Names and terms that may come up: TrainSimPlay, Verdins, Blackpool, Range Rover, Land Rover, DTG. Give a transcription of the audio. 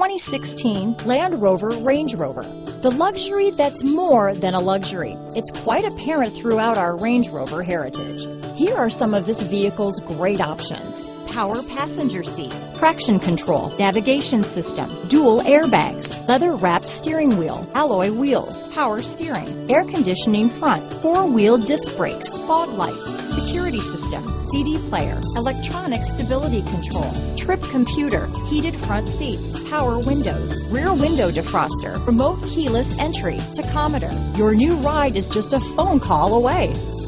2016 Land Rover Range Rover. The luxury that's more than a luxury. It's quite apparent throughout our Range Rover heritage. Here are some of this vehicle's great options. Power passenger seat, traction control, navigation system, dual airbags, leather-wrapped steering wheel, alloy wheels, power steering, air conditioning front, four-wheel disc brakes, fog lights, security system, CD player, electronic stability control, trip computer, heated front seats, power windows, rear window defroster, remote keyless entry, tachometer. Your new ride is just a phone call away.